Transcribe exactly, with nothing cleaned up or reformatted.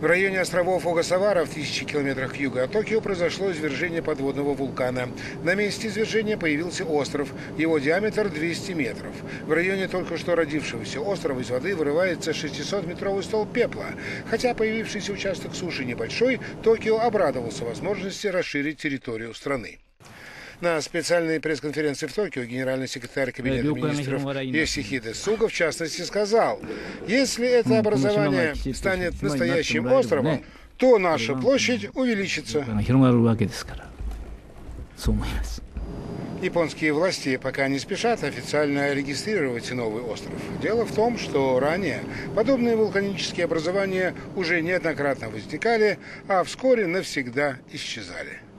В районе островов Огасавара в тысячи километрах к югу от Токио произошло извержение подводного вулкана. На месте извержения появился остров. Его диаметр двести метров. В районе только что родившегося острова из воды вырывается шестисотметровый столб пепла. Хотя появившийся участок суши небольшой, Токио обрадовался возможности расширить территорию страны. На специальной пресс-конференции в Токио генеральный секретарь Кабинета министров Ёсихидэ Суга в частности сказал: если это образование станет настоящим островом, то наша площадь увеличится. Японские власти пока не спешат официально регистрировать новый остров. Дело в том, что ранее подобные вулканические образования уже неоднократно возникали, а вскоре навсегда исчезали.